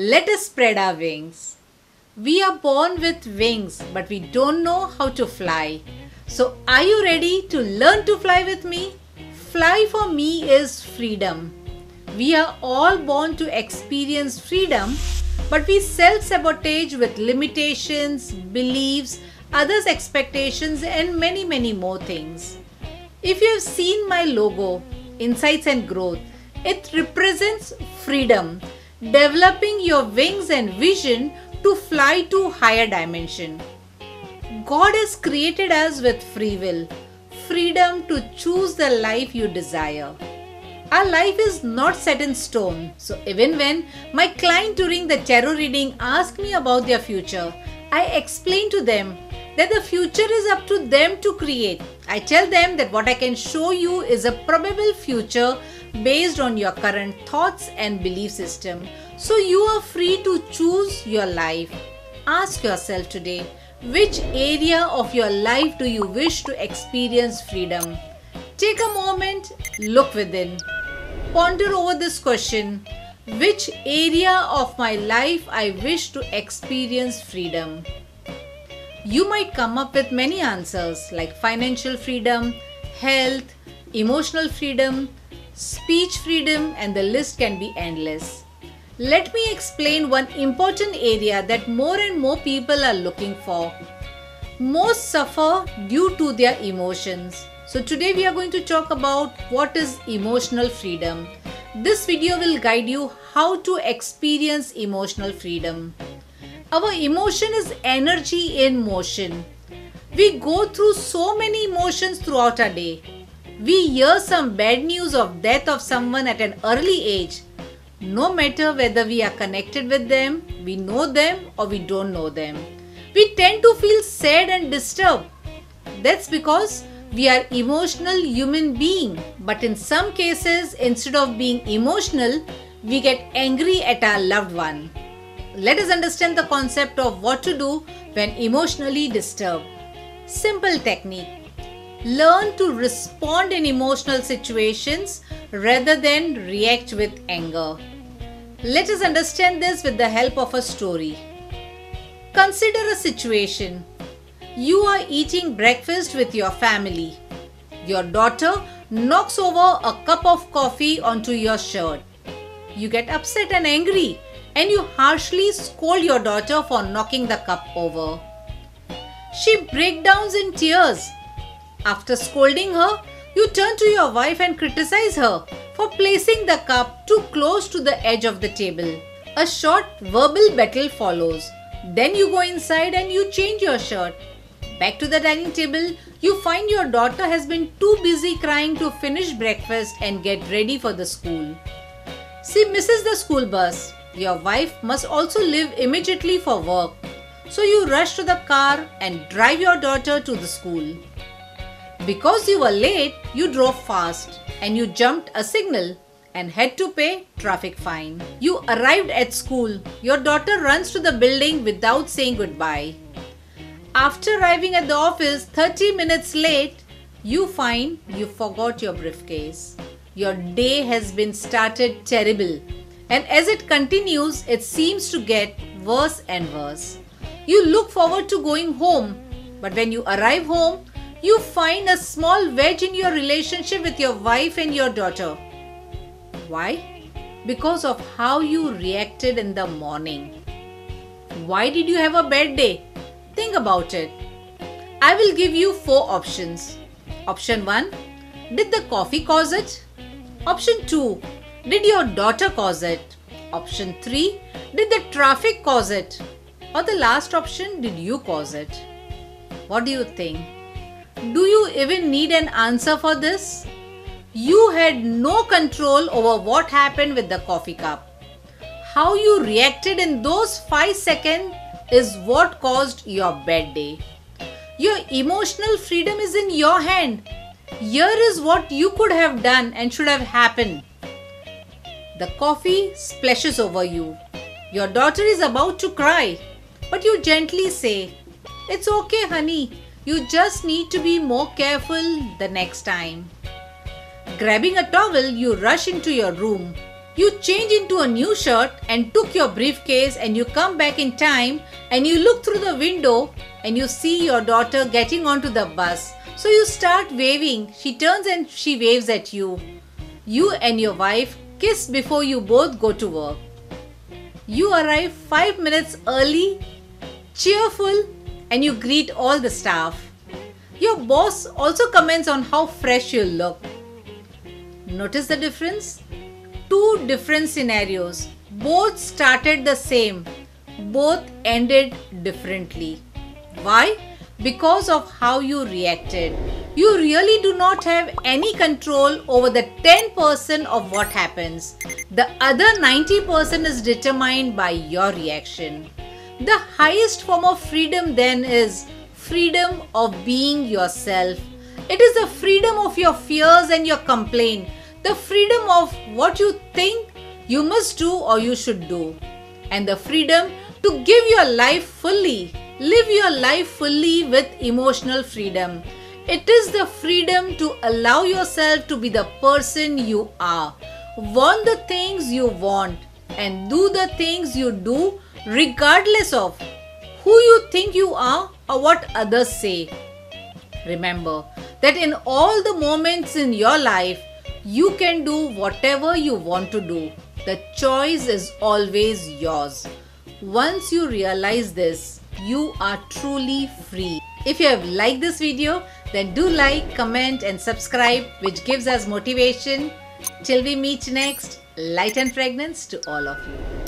Let us spread our wings. We are born with wings, but we don't know how to fly. So are you ready to learn to fly with me? Fly for me is freedom. We are all born to experience freedom, but we self-sabotage with limitations, beliefs, others' expectations and many more things. If you have seen my logo, Insights and Growth, it represents freedom, developing your wings and vision to fly to higher dimension. God has created us with free will, freedom to choose the life you desire. Our life is not set in stone. So even when my client during the tarot reading asked me about their future, I explain to them that the future is up to them to create. I tell them that what I can show you is a probable future based on your current thoughts and belief system. So you are free to choose your life. Ask yourself today, which area of your life do you wish to experience freedom? Take a moment, look within. Ponder over this question. Which area of my life I wish to experience freedom? You might come up with many answers like financial freedom, health, emotional freedom, speech freedom, and the list can be endless. Let me explain one important area that more and more people are looking for. Most suffer due to their emotions. So today we are going to talk about what is emotional freedom. This video will guide you how to experience emotional freedom. Our emotion is energy in motion. We go through so many emotions throughout our day. We hear some bad news of death of someone at an early age. No matter whether we are connected with them, we know them or we don't know them. We tend to feel sad and disturbed. That's because we are emotional human beings, but in some cases, instead of being emotional, we get angry at our loved one. Let us understand the concept of what to do when emotionally disturbed. Simple technique. Learn to respond in emotional situations rather than react with anger. Let us understand this with the help of a story. Consider a situation. You are eating breakfast with your family. Your daughter knocks over a cup of coffee onto your shirt. You get upset and angry and you harshly scold your daughter for knocking the cup over. She breaks down in tears. After scolding her, you turn to your wife and criticize her for placing the cup too close to the edge of the table. A short verbal battle follows. Then you go inside and you change your shirt. Back to the dining table, you find your daughter has been too busy crying to finish breakfast and get ready for the school. She misses the school bus. Your wife must also leave immediately for work. So you rush to the car and drive your daughter to the school. Because you were late, you drove fast and you jumped a signal and had to pay traffic fine. You arrived at school. Your daughter runs to the building without saying goodbye. After arriving at the office 30 minutes late, you find you forgot your briefcase. Your day has been started terrible, and as it continues, it seems to get worse and worse. You look forward to going home, but when you arrive home, you find a small wedge in your relationship with your wife and your daughter. Why? Because of how you reacted in the morning. Why did you have a bad day? Think about it. I will give you four options. Option 1. Did the coffee cause it? Option 2. Did your daughter cause it? Option 3. Did the traffic cause it? Or the last option, did you cause it? What do you think? Do you even need an answer for this? You had no control over what happened with the coffee cup. How you reacted in those 5 seconds is what caused your bad day. Your emotional freedom is in your hand. Here is what you could have done and should have happened. The coffee splashes over you. Your daughter is about to cry, but you gently say, "It's okay, honey. You just need to be more careful the next time." Grabbing a towel, you rush into your room. You change into a new shirt and took your briefcase, and you come back in time and you look through the window and you see your daughter getting onto the bus. So you start waving. She turns and she waves at you. You and your wife kiss before you both go to work. You arrive 5 minutes early, cheerful, and you greet all the staff. Your boss also comments on how fresh you look. Notice the difference? 2 different scenarios. Both started the same. Both ended differently. Why? Because of how you reacted. You really do not have any control over the 10% of what happens. The other 90% is determined by your reaction. The highest form of freedom then is freedom of being yourself. It is the freedom of your fears and your complaint. The freedom of what you think you must do or you should do, and the freedom to give your life fully, live your life fully with emotional freedom. It is the freedom to allow yourself to be the person you are, want the things you want, and do the things you do regardless of who you think you are or what others say. Remember that in all the moments in your life, you can do whatever you want to do. The choice is always yours. Once you realize this, you are truly free. If you have liked this video, then do like, comment and subscribe, which gives us motivation. Till we meet next, light and fragrance to all of you.